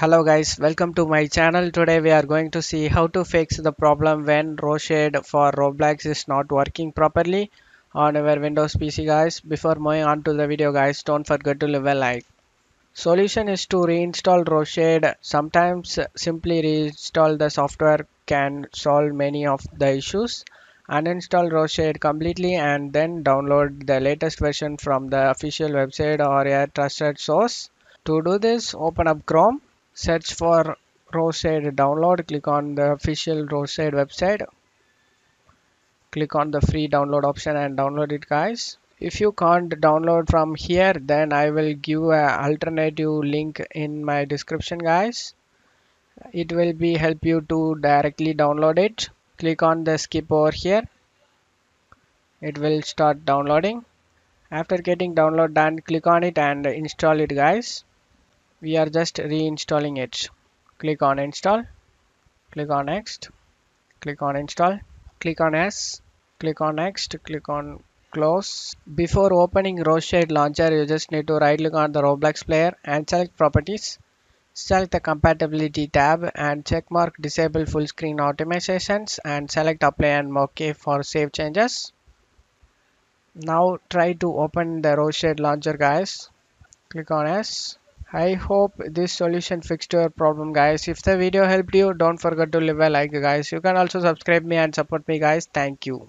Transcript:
Hello guys, welcome to my channel. Today we are going to see how to fix the problem when RoShade for Roblox is not working properly on your Windows PC guys. Before moving on to the video guys, don't forget to leave a like. Solution is to reinstall RoShade. Sometimes simply reinstall the software can solve many of the issues. Uninstall RoShade completely and then download the latest version from the official website or a trusted source. To do this, open up Chrome. Search for RoShade download, click on the official RoShade website, click on the free download option and download it guys. If you can't download from here, then I will give an alternative link in my description guys. It will be help you to directly download it. Click on the skip over here. It will start downloading. After getting download done, click on it and install it guys. We are just reinstalling it. Click on install, click on next, click on install, click on yes, click on next, click on close. Before opening RoShade launcher, you just need to right click on the Roblox player and select properties. Select the compatibility tab and check mark disable full screen optimizations and select apply and OK for save changes. Now try to open the RoShade launcher guys. Click on yes. I hope this solution fixed your problem guys. If the video helped you, don't forget to leave a like guys. You can also subscribe me and support me guys. Thank you.